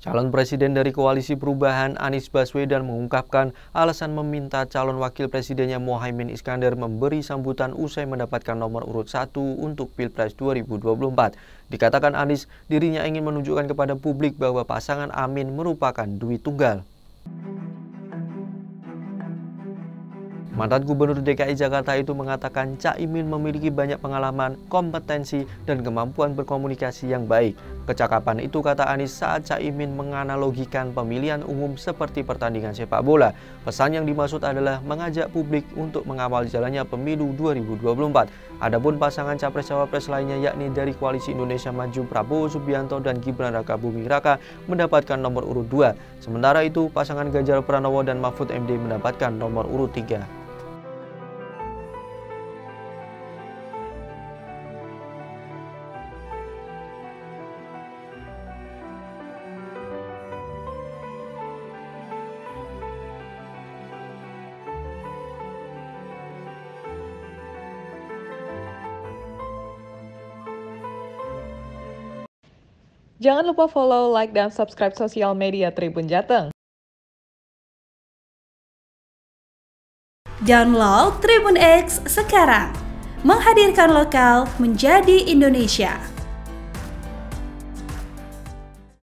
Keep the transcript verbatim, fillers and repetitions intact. Calon Presiden dari Koalisi Perubahan Anies Baswedan mengungkapkan alasan meminta calon wakil presidennya Muhaimin Iskandar memberi sambutan usai mendapatkan nomor urut satu untuk Pilpres dua ribu dua puluh empat. Dikatakan Anies, dirinya ingin menunjukkan kepada publik bahwa pasangan Amin merupakan duit tunggal. Mantan Gubernur D K I Jakarta itu mengatakan Cak Imin memiliki banyak pengalaman, kompetensi, dan kemampuan berkomunikasi yang baik. Kecakapan itu, kata Anies, saat Cak Imin menganalogikan pemilihan umum seperti pertandingan sepak bola. Pesan yang dimaksud adalah mengajak publik untuk mengawal jalannya pemilu dua ribu dua puluh empat. Adapun pasangan capres-cawapres lainnya yakni dari Koalisi Indonesia Maju Prabowo Subianto dan Gibran Rakabuming Raka mendapatkan nomor urut dua. Sementara itu, pasangan Ganjar Pranowo dan Mahfud M D mendapatkan nomor urut tiga. Jangan lupa follow, like, dan subscribe sosial media Tribun Jateng. Download TribunX sekarang, menghadirkan lokal menjadi Indonesia.